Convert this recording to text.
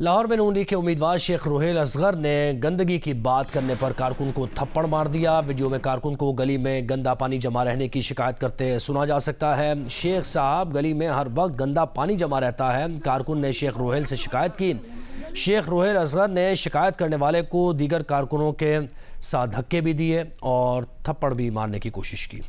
लाहौर में नून लीग के उम्मीदवार शेख रोहेल असगर ने गंदगी की बात करने पर कारकुन को थप्पड़ मार दिया। वीडियो में कारकुन को गली में गंदा पानी जमा रहने की शिकायत करते सुना जा सकता है। शेख साहब, गली में हर वक्त गंदा पानी जमा रहता है, कारकुन ने शेख रोहेल से शिकायत की। शेख रोहेल असगर ने शिकायत करने वाले को दीगर कारकुनों के साथ धक्के भी दिए और थप्पड़ भी मारने की कोशिश की।